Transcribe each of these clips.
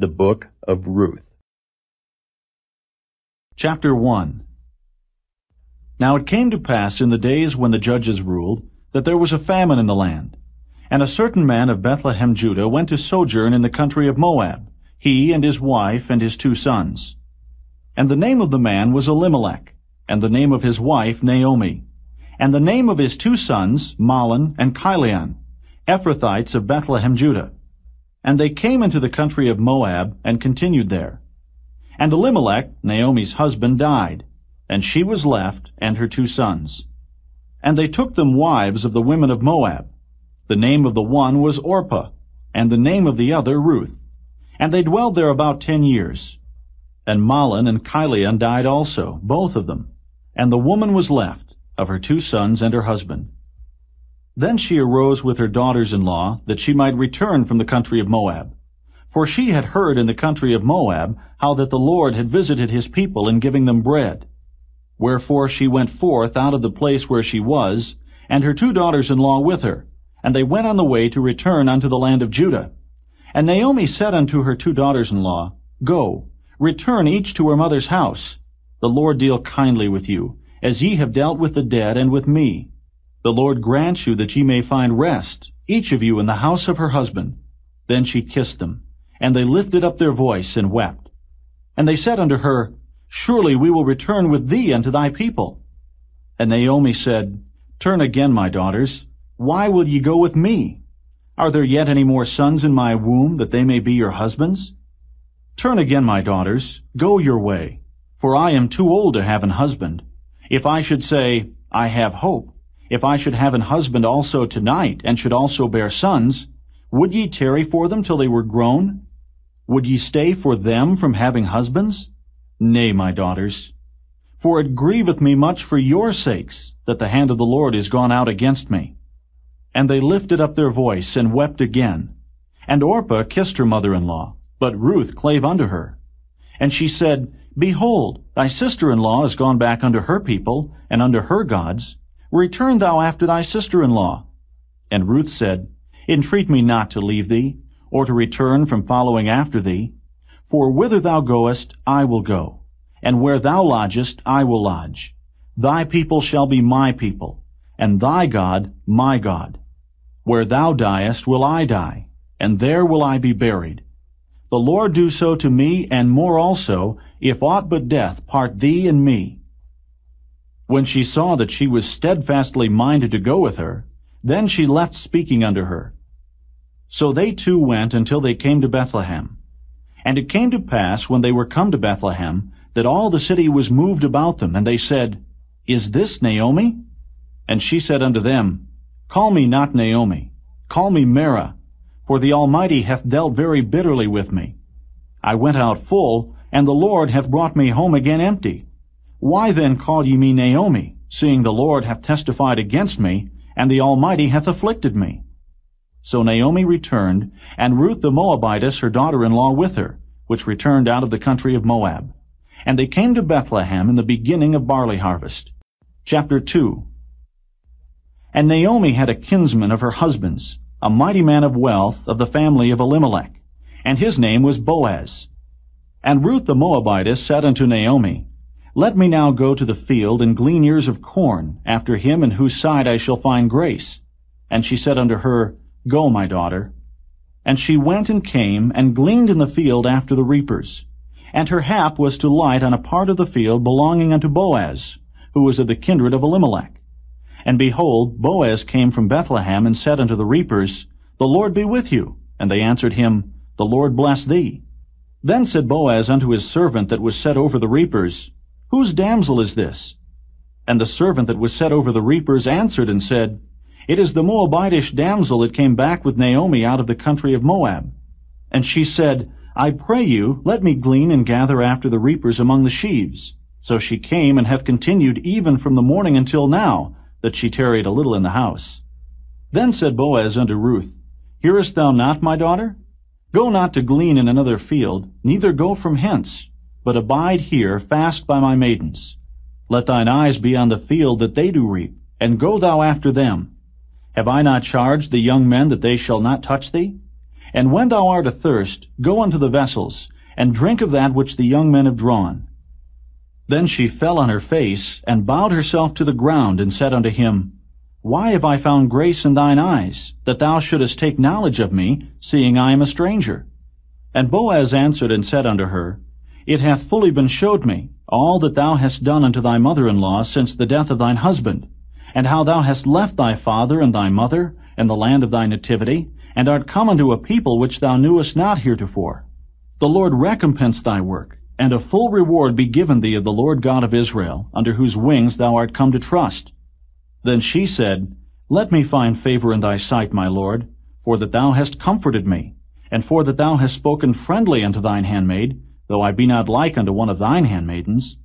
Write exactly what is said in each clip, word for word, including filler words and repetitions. The Book of Ruth. Chapter one. Now it came to pass in the days when the judges ruled, that there was a famine in the land. And a certain man of Bethlehem Judah went to sojourn in the country of Moab, he and his wife and his two sons. And the name of the man was Elimelech, and the name of his wife Naomi, and the name of his two sons Mahlon and Chilion, Ephrathites of Bethlehem Judah. And they came into the country of Moab, and continued there. And Elimelech, Naomi's husband, died, and she was left, and her two sons. And they took them wives of the women of Moab. The name of the one was Orpah, and the name of the other Ruth. And they dwelled there about ten years. And Mahlon and Chilion died also, both of them. And the woman was left, of her two sons and her husband. Then she arose with her daughters-in-law, that she might return from the country of Moab. For she had heard in the country of Moab how that the Lord had visited his people in giving them bread. Wherefore she went forth out of the place where she was, and her two daughters-in-law with her, and they went on the way to return unto the land of Judah. And Naomi said unto her two daughters-in-law, Go, return each to her mother's house. The Lord deal kindly with you, as ye have dealt with the dead and with me. The Lord grant you that ye may find rest, each of you in the house of her husband. Then she kissed them, and they lifted up their voice and wept. And they said unto her, Surely we will return with thee unto thy people. And Naomi said, Turn again, my daughters, why will ye go with me? Are there yet any more sons in my womb, that they may be your husbands? Turn again, my daughters, go your way, for I am too old to have an husband. If I should say, I have hope, if I should have an husband also tonight, and should also bear sons, would ye tarry for them till they were grown? Would ye stay for them from having husbands? Nay, my daughters. For it grieveth me much for your sakes, that the hand of the Lord is gone out against me. And they lifted up their voice, and wept again. And Orpah kissed her mother-in-law, but Ruth clave unto her. And she said, Behold, thy sister-in-law is gone back unto her people, and unto her gods. Return thou after thy sister-in-law. And Ruth said, Entreat me not to leave thee, or to return from following after thee. For whither thou goest, I will go, and where thou lodgest, I will lodge. Thy people shall be my people, and thy God my God. Where thou diest will I die, and there will I be buried. The Lord do so to me, and more also, if aught but death part thee and me. When she saw that she was steadfastly minded to go with her, then she left speaking unto her. So they two went until they came to Bethlehem. And it came to pass, when they were come to Bethlehem, that all the city was moved about them, and they said, Is this Naomi? And she said unto them, Call me not Naomi, call me Mara, for the Almighty hath dealt very bitterly with me. I went out full, and the Lord hath brought me home again empty. Why then call ye me Naomi, seeing the Lord hath testified against me, and the Almighty hath afflicted me? So Naomi returned, and Ruth the Moabitess her daughter-in-law with her, which returned out of the country of Moab. And they came to Bethlehem in the beginning of barley harvest. Chapter two. And Naomi had a kinsman of her husband's, a mighty man of wealth of the family of Elimelech, and his name was Boaz. And Ruth the Moabitess said unto Naomi, Let me now go to the field and glean ears of corn, after him in whose side I shall find grace. And she said unto her, Go, my daughter. And she went and came, and gleaned in the field after the reapers. And her hap was to light on a part of the field belonging unto Boaz, who was of the kindred of Elimelech. And behold, Boaz came from Bethlehem, and said unto the reapers, The Lord be with you. And they answered him, The Lord bless thee. Then said Boaz unto his servant that was set over the reapers, Whose damsel is this? And the servant that was set over the reapers answered and said, It is the Moabitish damsel that came back with Naomi out of the country of Moab. And she said, I pray you, let me glean and gather after the reapers among the sheaves. So she came, and hath continued even from the morning until now, that she tarried a little in the house. Then said Boaz unto Ruth, Hearest thou not, my daughter? Go not to glean in another field, neither go from hence, but abide here fast by my maidens. Let thine eyes be on the field that they do reap, and go thou after them. Have I not charged the young men that they shall not touch thee? And when thou art athirst, go unto the vessels, and drink of that which the young men have drawn. Then she fell on her face, and bowed herself to the ground, and said unto him, Why have I found grace in thine eyes, that thou shouldest take knowledge of me, seeing I am a stranger? And Boaz answered and said unto her, It hath fully been showed me, all that thou hast done unto thy mother-in-law since the death of thine husband, and how thou hast left thy father and thy mother, and the land of thy nativity, and art come unto a people which thou knewest not heretofore. The Lord recompense thy work, and a full reward be given thee of the Lord God of Israel, under whose wings thou art come to trust. Then she said, Let me find favor in thy sight, my Lord, for that thou hast comforted me, and for that thou hast spoken friendly unto thine handmaid, though I be not like unto one of thine handmaidens.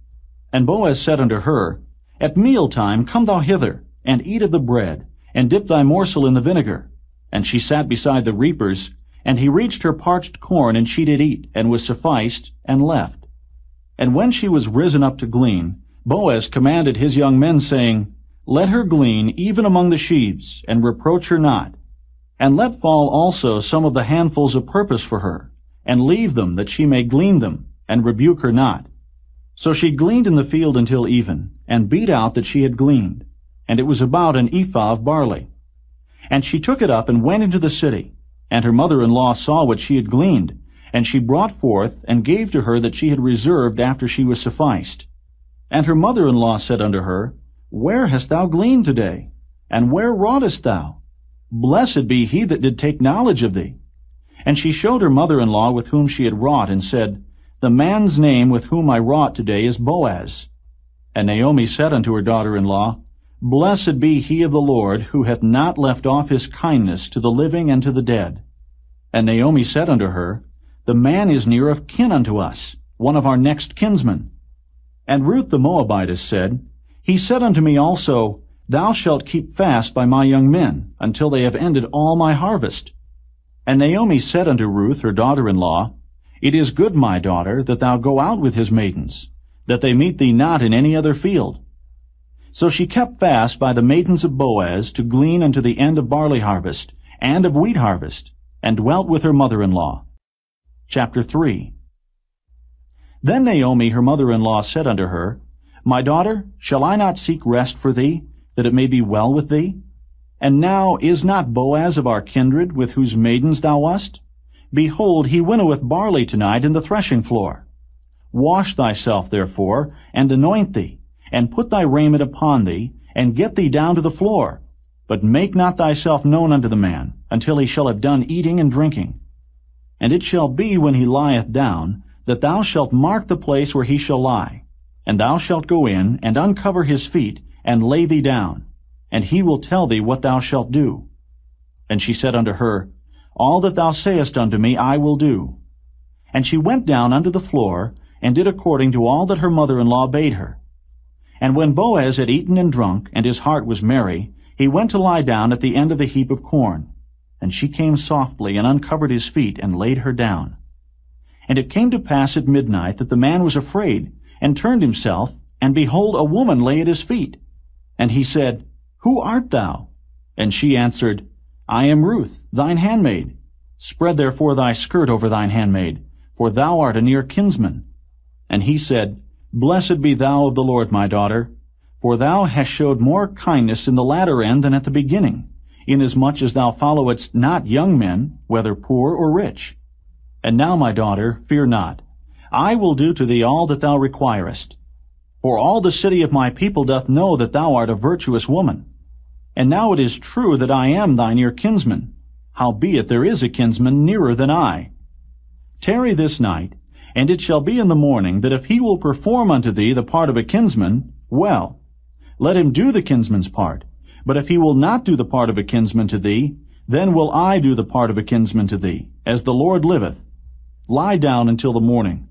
And Boaz said unto her, At mealtime come thou hither, and eat of the bread, and dip thy morsel in the vinegar. And she sat beside the reapers, and he reached her parched corn, and she did eat, and was sufficed, and left. And when she was risen up to glean, Boaz commanded his young men, saying, Let her glean even among the sheaves, and reproach her not. And let fall also some of the handfuls of purpose for her, and leave them, that she may glean them, and rebuke her not. So she gleaned in the field until even, and beat out that she had gleaned, and it was about an ephah of barley. And she took it up, and went into the city, and her mother-in-law saw what she had gleaned, and she brought forth, and gave to her that she had reserved after she was sufficed. And her mother-in-law said unto her, Where hast thou gleaned today? And where wroughtest thou? Blessed be he that did take knowledge of thee. And she showed her mother-in-law with whom she had wrought, and said, The man's name with whom I wrought today is Boaz. And Naomi said unto her daughter-in-law, Blessed be he of the Lord, who hath not left off his kindness to the living and to the dead. And Naomi said unto her, The man is near of kin unto us, one of our next kinsmen. And Ruth the Moabitess said, He said unto me also, Thou shalt keep fast by my young men, until they have ended all my harvest. And Naomi said unto Ruth her daughter-in-law, It is good, my daughter, that thou go out with his maidens, that they meet thee not in any other field. So she kept fast by the maidens of Boaz to glean unto the end of barley harvest, and of wheat harvest, and dwelt with her mother-in-law. Chapter three. Then Naomi her mother-in-law said unto her, My daughter, shall I not seek rest for thee, that it may be well with thee? And now is not Boaz of our kindred, with whose maidens thou wast? Behold, he winnoweth barley tonight in the threshing floor. Wash thyself, therefore, and anoint thee, and put thy raiment upon thee, and get thee down to the floor. But make not thyself known unto the man, until he shall have done eating and drinking. And it shall be, when he lieth down, that thou shalt mark the place where he shall lie. And thou shalt go in, and uncover his feet, and lay thee down. And he will tell thee what thou shalt do. And she said unto her, All that thou sayest unto me I will do. And she went down unto the floor, and did according to all that her mother-in-law bade her. And when Boaz had eaten and drunk, and his heart was merry, he went to lie down at the end of the heap of corn. And she came softly, and uncovered his feet, and laid her down. And it came to pass at midnight that the man was afraid, and turned himself, and behold, a woman lay at his feet. And he said, Who art thou? And she answered, I am Ruth, thine handmaid. Spread therefore thy skirt over thine handmaid, for thou art a near kinsman. And he said, Blessed be thou of the Lord, my daughter, for thou hast showed more kindness in the latter end than at the beginning, inasmuch as thou followedst not young men, whether poor or rich. And now, my daughter, fear not. I will do to thee all that thou requirest. For all the city of my people doth know that thou art a virtuous woman. And now it is true that I am thy near kinsman, howbeit there is a kinsman nearer than I. Tarry this night, and it shall be in the morning, that if he will perform unto thee the part of a kinsman, well, let him do the kinsman's part. But if he will not do the part of a kinsman to thee, then will I do the part of a kinsman to thee, as the Lord liveth. Lie down until the morning.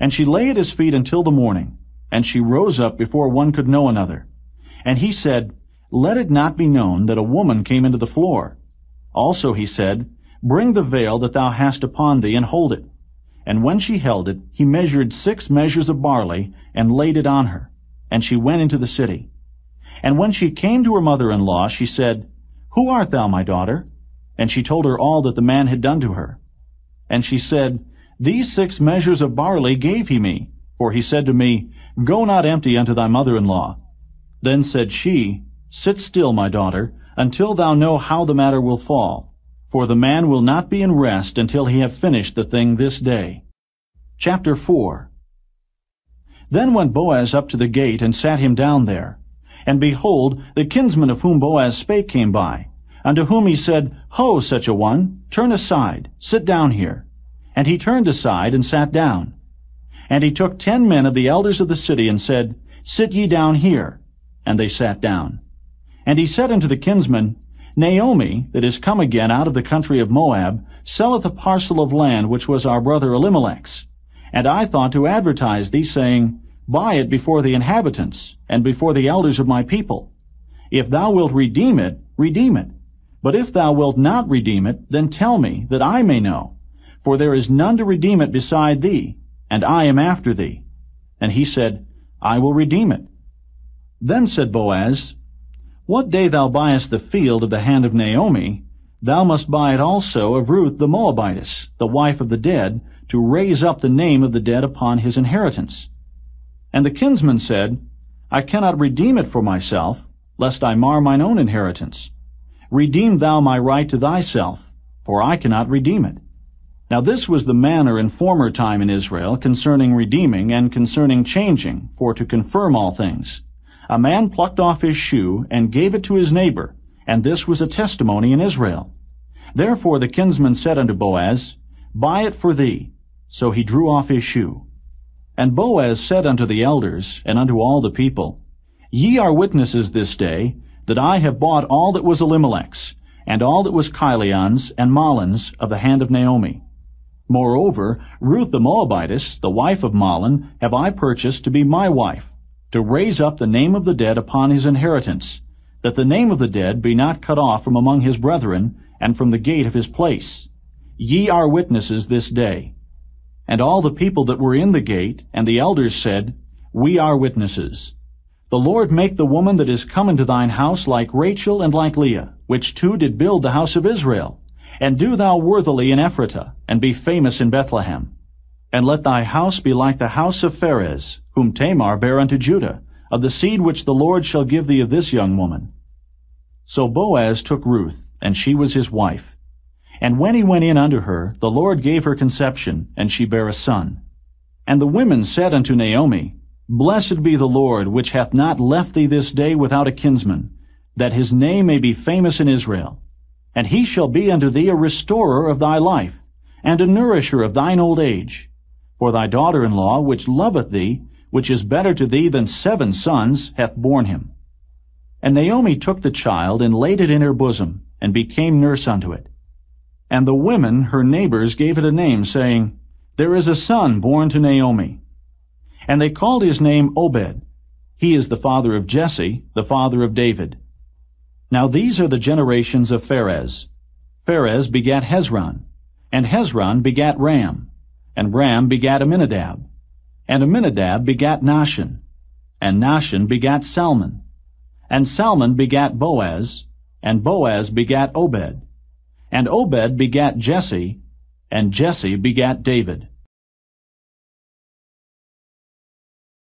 And she lay at his feet until the morning, and she rose up before one could know another. And he said, Let it not be known that a woman came into the floor. Also he said, Bring the veil that thou hast upon thee, and hold it. And when she held it, he measured six measures of barley, and laid it on her. And she went into the city. And when she came to her mother-in-law, she said, Who art thou, my daughter? And she told her all that the man had done to her. And she said, These six measures of barley gave he me, for he said to me, Go not empty unto thy mother-in-law. Then said she, Sit still, my daughter, until thou know how the matter will fall, for the man will not be in rest until he have finished the thing this day. Chapter four. Then went Boaz up to the gate, and sat him down there. And behold, the kinsman of whom Boaz spake came by, unto whom he said, Ho, such a one, turn aside, sit down here. And he turned aside, and sat down. And he took ten men of the elders of the city, and said, Sit ye down here. And they sat down. And he said unto the kinsman, Naomi, that is come again out of the country of Moab, selleth a parcel of land which was our brother Elimelech's. And I thought to advertise thee, saying, Buy it before the inhabitants, and before the elders of my people. If thou wilt redeem it, redeem it. But if thou wilt not redeem it, then tell me, that I may know. For there is none to redeem it beside thee, and I am after thee. And he said, I will redeem it. Then said Boaz, What day thou buyest the field of the hand of Naomi, thou must buy it also of Ruth the Moabitess, the wife of the dead, to raise up the name of the dead upon his inheritance. And the kinsman said, I cannot redeem it for myself, lest I mar mine own inheritance. Redeem thou my right to thyself, for I cannot redeem it. Now this was the manner in former time in Israel concerning redeeming and concerning changing, for to confirm all things. A man plucked off his shoe, and gave it to his neighbor, and this was a testimony in Israel. Therefore the kinsman said unto Boaz, Buy it for thee. So he drew off his shoe. And Boaz said unto the elders, and unto all the people, Ye are witnesses this day, that I have bought all that was Elimelech's, and all that was Chilion's and Mahlon's of the hand of Naomi. Moreover, Ruth the Moabitess, the wife of Mahlon, have I purchased to be my wife, to raise up the name of the dead upon his inheritance, that the name of the dead be not cut off from among his brethren, and from the gate of his place. Ye are witnesses this day. And all the people that were in the gate, and the elders said, We are witnesses. The Lord make the woman that is come into thine house like Rachel and like Leah, which two did build the house of Israel. And do thou worthily in Ephrathah, and be famous in Bethlehem. And let thy house be like the house of Perez, whom Tamar bare unto Judah, of the seed which the Lord shall give thee of this young woman. So Boaz took Ruth, and she was his wife. And when he went in unto her, the Lord gave her conception, and she bare a son. And the women said unto Naomi, Blessed be the Lord, which hath not left thee this day without a kinsman, that his name may be famous in Israel. And he shall be unto thee a restorer of thy life, and a nourisher of thine old age. For thy daughter-in-law, which loveth thee, which is better to thee than seven sons, hath borne him. And Naomi took the child, and laid it in her bosom, and became nurse unto it. And the women, her neighbors, gave it a name, saying, There is a son born to Naomi. And they called his name Obed. He is the father of Jesse, the father of David. Now these are the generations of Perez. Perez begat Hezron, and Hezron begat Ram. And Ram begat Amminadab, and Amminadab begat Nahshon, and Nahshon begat Salmon, and Salmon begat Boaz, and Boaz begat Obed, and Obed begat Jesse, and Jesse begat David.